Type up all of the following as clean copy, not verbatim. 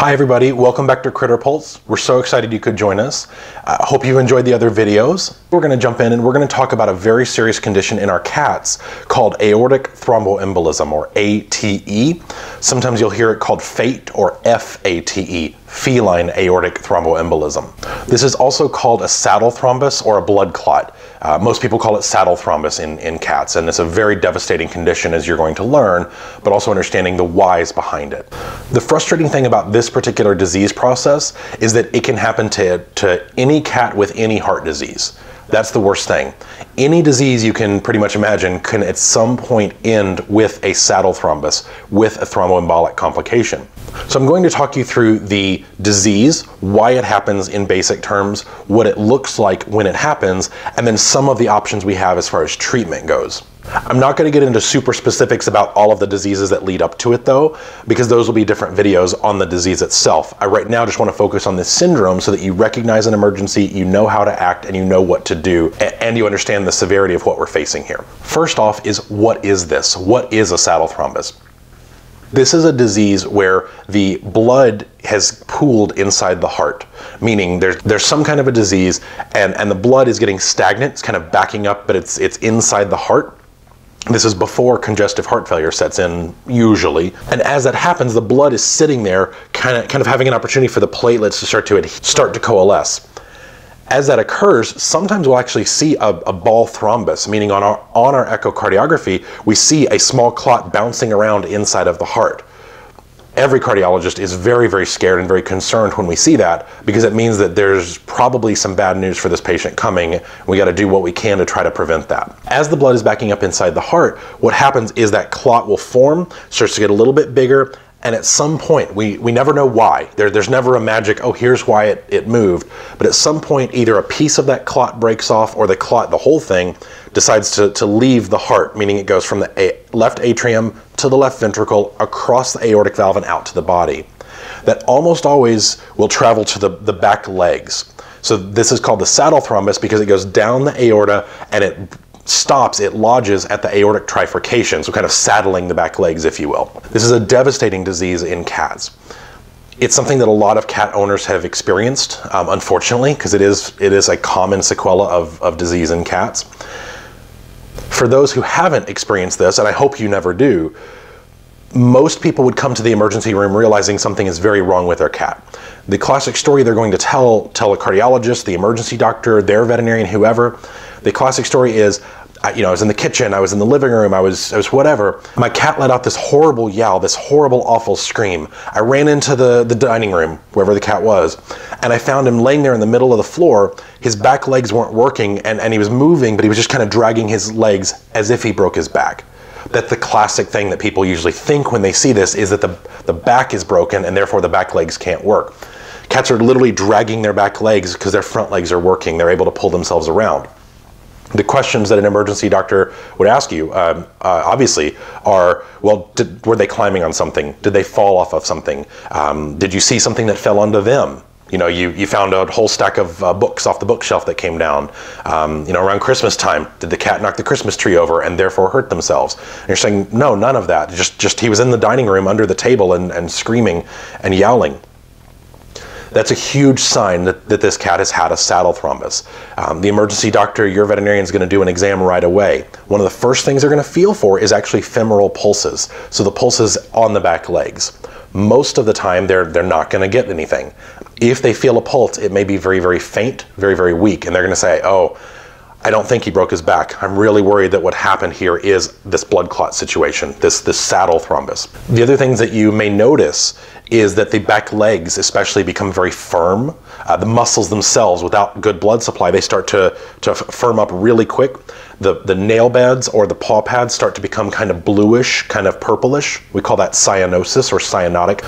Hi everybody, welcome back to Critter Pulse. We're so excited you could join us. I hope you enjoyed the other videos. We're gonna jump in and we're gonna talk about a very serious condition in our cats called aortic thromboembolism, or ATE. Sometimes you'll hear it called FATE or FATE, feline aortic thromboembolism. This is also called a saddle thrombus or a blood clot. Most people call it saddle thrombus in cats, and it's a very devastating condition, as you're going to learn, but also understanding the whys behind it. The frustrating thing about this particular disease process is that it can happen to any cat with any heart disease. That's the worst thing. Any disease you can pretty much imagine can at some point end with a saddle thrombus, with a thromboembolic complication. So I'm going to talk you through the disease, why it happens in basic terms, what it looks like when it happens, and then some of the options we have as far as treatment goes. I'm not going to get into super specifics about all of the diseases that lead up to it though, because those will be different videos on the disease itself. I right now just want to focus on this syndrome so that you recognize an emergency, you know how to act, and you know what to do, and you understand the severity of what we're facing here. First off is, what is this? What is a saddle thrombus? This is a disease where the blood has pooled inside the heart, meaning there's some kind of a disease and the blood is getting stagnant, it's kind of backing up, but it's inside the heart. This is before congestive heart failure sets in, usually. And as that happens, the blood is sitting there, kind of having an opportunity for the platelets to start to coalesce. As that occurs, sometimes we'll actually see a ball thrombus, meaning on our echocardiography, we see a small clot bouncing around inside of the heart. Every cardiologist is very, very scared and very concerned when we see that, because it means that there's probably some bad news for this patient coming. We got to do what we can to try to prevent that. As the blood is backing up inside the heart, what happens is that clot will form, starts to get a little bit bigger, and at some point, we never know why. There's never a magic, oh, here's why it moved. But at some point, either a piece of that clot breaks off or the clot, the whole thing, decides to leave the heart, meaning it goes from the left atrium to the left ventricle, across the aortic valve and out to the body. That almost always will travel to the back legs. So this is called the saddle thrombus because it goes down the aorta and it stops, it lodges at the aortic trifurcation, so kind of saddling the back legs, if you will. This is a devastating disease in cats. It's something that a lot of cat owners have experienced, unfortunately, because it is a common sequela of disease in cats. For those who haven't experienced this, and I hope you never do, most people would come to the emergency room realizing something is very wrong with their cat. The classic story they're going to tell a cardiologist, the emergency doctor, their veterinarian, whoever. The classic story is, I was in the kitchen, I was in the living room, I was whatever. My cat let out this horrible yowl, this horrible, awful scream. I ran into the dining room, wherever the cat was, and I found him laying there in the middle of the floor. His back legs weren't working, and he was moving, but he was just kind of dragging his legs as if he broke his back. That's the classic thing that people usually think when they see this, is that the back is broken, and therefore the back legs can't work. Cats are literally dragging their back legs because their front legs are working. They're able to pull themselves around. The questions that an emergency doctor would ask you, obviously, are, well, were they climbing on something? Did they fall off of something? Did you see something that fell onto them? You know, you found a whole stack of books off the bookshelf that came down. Around Christmas time, did the cat knock the Christmas tree over and therefore hurt themselves? And you're saying, no, none of that. Just he was in the dining room under the table and screaming and yowling. That's a huge sign that this cat has had a saddle thrombus. The emergency doctor, your veterinarian, is going to do an exam right away. One of the first things they're going to feel for is actually femoral pulses, so the pulses on the back legs. Most of the time, they're not going to get anything. If they feel a pulse, it may be very, very faint, very, very weak, and they're going to say, oh, I don't think he broke his back. I'm really worried that what happened here is this blood clot situation, this saddle thrombus. The other things that you may notice is that the back legs especially become very firm. The muscles themselves, without good blood supply, they start to firm up really quick. The nail beds or the paw pads start to become kind of bluish, kind of purplish. We call that cyanosis or cyanotic.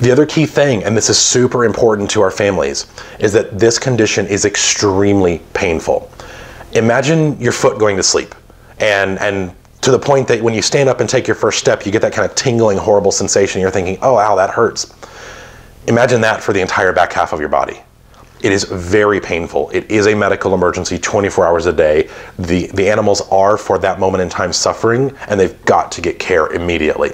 The other key thing, and this is super important to our families, is that this condition is extremely painful. Imagine your foot going to sleep, and to the point that when you stand up and take your first step, you get that kind of tingling, horrible sensation. You're thinking, oh, ow, that hurts. Imagine that for the entire back half of your body. It is very painful. It is a medical emergency 24 hours a day. The animals are, for that moment in time, suffering, and they've got to get care immediately.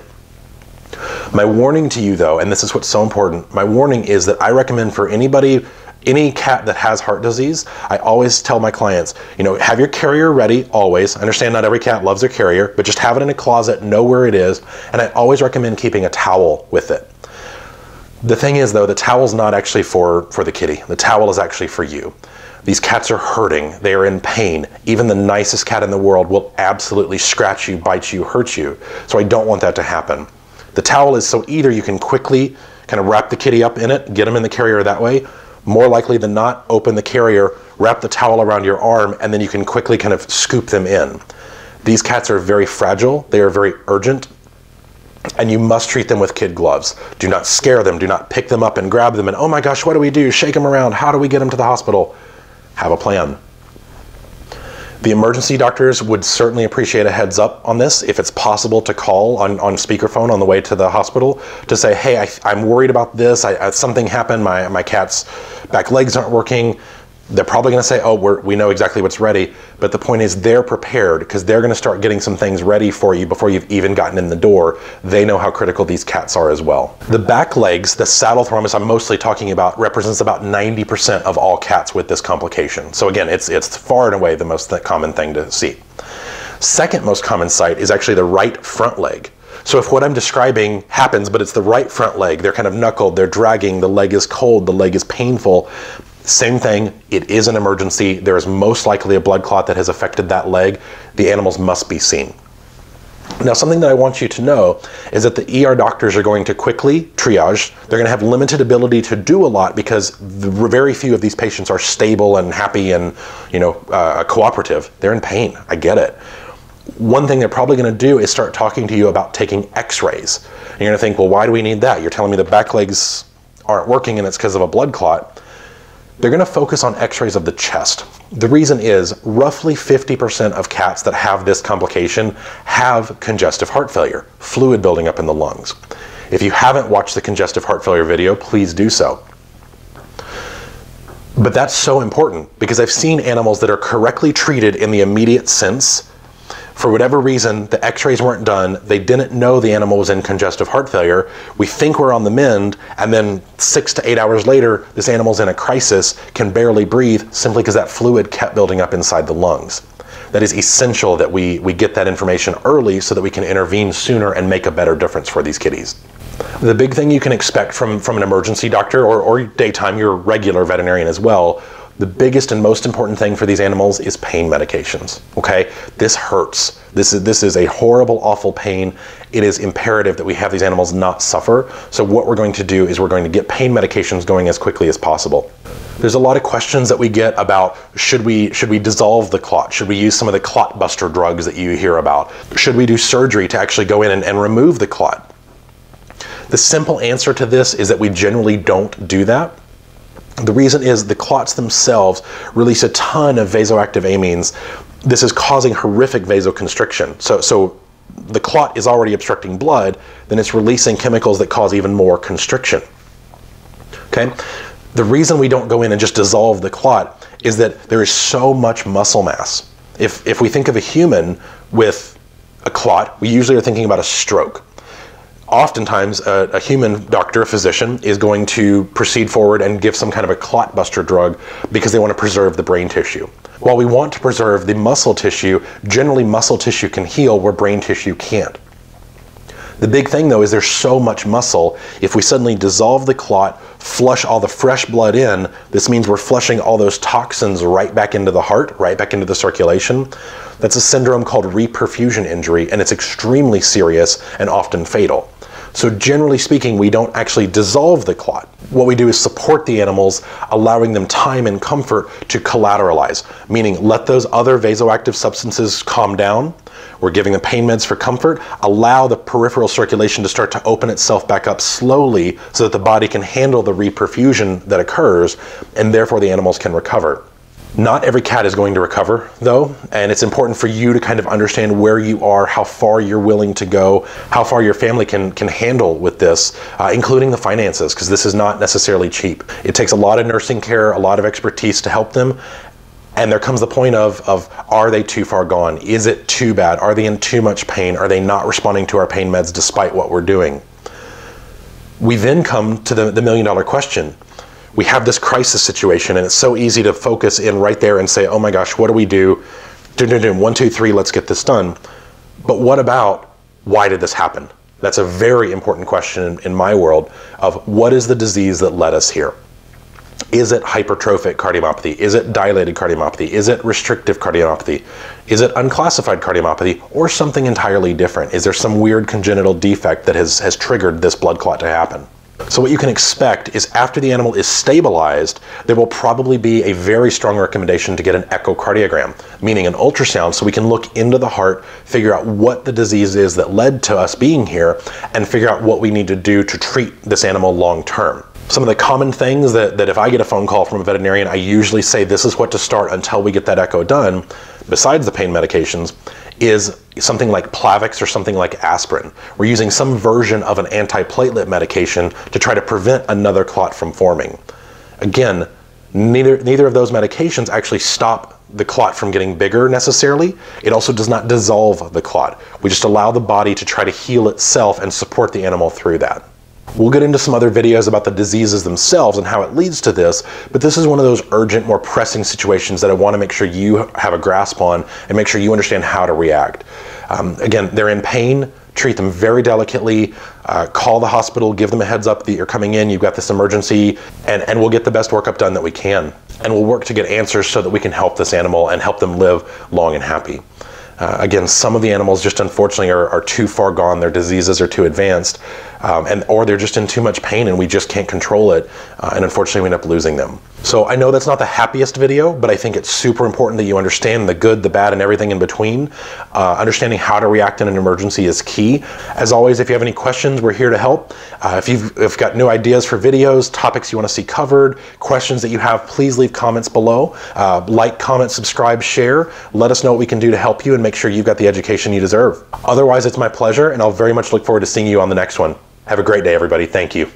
My warning to you though, and this is what's so important, my warning is that I recommend for anybody, any cat that has heart disease, I always tell my clients, you know, have your carrier ready always. I understand not every cat loves their carrier, but just have it in a closet, know where it is, and I always recommend keeping a towel with it. The thing is though, the towel's not actually for the kitty. The towel is actually for you. These cats are hurting, they are in pain. Even the nicest cat in the world will absolutely scratch you, bite you, hurt you. So I don't want that to happen. The towel is so either you can quickly kind of wrap the kitty up in it, get them in the carrier that way, more likely than not, open the carrier, wrap the towel around your arm, and then you can quickly kind of scoop them in. These cats are very fragile, they are very urgent, and you must treat them with kid gloves. Do not scare them, do not pick them up and grab them and, oh my gosh, what do we do? Shake them around, how do we get them to the hospital? Have a plan. The emergency doctors would certainly appreciate a heads up on this if it's possible to call on speakerphone on the way to the hospital to say, hey, I'm worried about this, something happened, my cat's back legs aren't working. They're probably gonna say, oh, we know exactly what's ready, but the point is they're prepared because they're gonna start getting some things ready for you before you've even gotten in the door. They know how critical these cats are as well. The back legs, the saddle thrombus I'm mostly talking about, represents about 90% of all cats with this complication. So again, it's far and away the most common thing to see. Second most common site is actually the right front leg. So if what I'm describing happens, but it's the right front leg, they're kind of knuckled, they're dragging, the leg is cold, the leg is painful, same thing, it is an emergency. There is most likely a blood clot that has affected that leg. The animals must be seen. Now, something that I want you to know is that the ER doctors are going to quickly triage. They're gonna have limited ability to do a lot because very few of these patients are stable and happy and, you know, cooperative. They're in pain, I get it. One thing they're probably gonna do is start talking to you about taking x-rays. And you're gonna think, well, why do we need that? You're telling me the back legs aren't working and it's because of a blood clot. They're gonna focus on x-rays of the chest. The reason is roughly 50% of cats that have this complication have congestive heart failure, fluid building up in the lungs. If you haven't watched the congestive heart failure video, please do so. But that's so important because I've seen animals that are correctly treated in the immediate sense. For whatever reason, the x-rays weren't done, they didn't know the animal was in congestive heart failure, we think we're on the mend, and then 6 to 8 hours later, this animal's in a crisis, can barely breathe, simply because that fluid kept building up inside the lungs. That is essential that we get that information early so that we can intervene sooner and make a better difference for these kitties. The big thing you can expect from an emergency doctor or daytime, your regular veterinarian as well, the biggest and most important thing for these animals is pain medications, okay? This hurts. This is a horrible, awful pain. It is imperative that we have these animals not suffer. So what we're going to do is we're going to get pain medications going as quickly as possible. There's a lot of questions that we get about should we dissolve the clot? Should we use some of the clot buster drugs that you hear about? Should we do surgery to actually go in and remove the clot? The simple answer to this is that we generally don't do that. The reason is the clots themselves release a ton of vasoactive amines. This is causing horrific vasoconstriction. So the clot is already obstructing blood, then it's releasing chemicals that cause even more constriction, okay? The reason we don't go in and just dissolve the clot is that there is so much muscle mass. If we think of a human with a clot, we usually are thinking about a stroke. Oftentimes, a human doctor, a physician, is going to proceed forward and give some kind of a clot buster drug because they want to preserve the brain tissue. While we want to preserve the muscle tissue, generally muscle tissue can heal where brain tissue can't. The big thing though is there's so much muscle, if we suddenly dissolve the clot, flush all the fresh blood in, this means we're flushing all those toxins right back into the heart, right back into the circulation. That's a syndrome called reperfusion injury, and it's extremely serious and often fatal. So generally speaking, we don't actually dissolve the clot. What we do is support the animals, allowing them time and comfort to collateralize, meaning let those other vasoactive substances calm down. We're giving them pain meds for comfort, allow the peripheral circulation to start to open itself back up slowly so that the body can handle the reperfusion that occurs, and therefore the animals can recover. Not every cat is going to recover though, and it's important for you to kind of understand where you are, how far you're willing to go, how far your family can handle with this, including the finances, because this is not necessarily cheap. It takes a lot of nursing care, a lot of expertise to help them, and there comes the point of are they too far gone? Is it too bad? Are they in too much pain? Are they not responding to our pain meds despite what we're doing? we then come to the million-dollar question. We have this crisis situation, and it's so easy to focus in right there and say, oh my gosh, what do we do? One, two, three, let's get this done. But what about why did this happen? That's a very important question in my world of what is the disease that led us here? Is it hypertrophic cardiomyopathy? Is it dilated cardiomyopathy? Is it restrictive cardiomyopathy? Is it unclassified cardiomyopathy or something entirely different? Is there some weird congenital defect that has triggered this blood clot to happen? So what you can expect is after the animal is stabilized, there will probably be a very strong recommendation to get an echocardiogram, meaning an ultrasound, so we can look into the heart, figure out what the disease is that led to us being here, and figure out what we need to do to treat this animal long term. Some of the common things that if I get a phone call from a veterinarian, I usually say this is what to start until we get that echo done, besides the pain medications, is something like Plavix or something like aspirin. We're using some version of an antiplatelet medication to try to prevent another clot from forming. Again, neither of those medications actually stop the clot from getting bigger necessarily. It also does not dissolve the clot. We just allow the body to try to heal itself and support the animal through that. We'll get into some other videos about the diseases themselves and how it leads to this, but this is one of those urgent, more pressing situations that I want to make sure you have a grasp on and make sure you understand how to react. Again, they're in pain, treat them very delicately, call the hospital, give them a heads up that you're coming in, you've got this emergency, and we'll get the best workup done that we can. And we'll work to get answers so that we can help this animal and help them live long and happy. Again, some of the animals just unfortunately are too far gone, their diseases are too advanced, or they're just in too much pain and we just can't control it, and unfortunately we end up losing them. So I know that's not the happiest video, but I think it's super important that you understand the good, the bad, and everything in between. Understanding how to react in an emergency is key. As always, if you have any questions, we're here to help. If you've got new ideas for videos, topics you want to see covered, questions that you have, please leave comments below. Like, comment, subscribe, share. Let us know what we can do to help you and make sure you've got the education you deserve. Otherwise, it's my pleasure, and I'll very much look forward to seeing you on the next one. Have a great day, everybody. Thank you.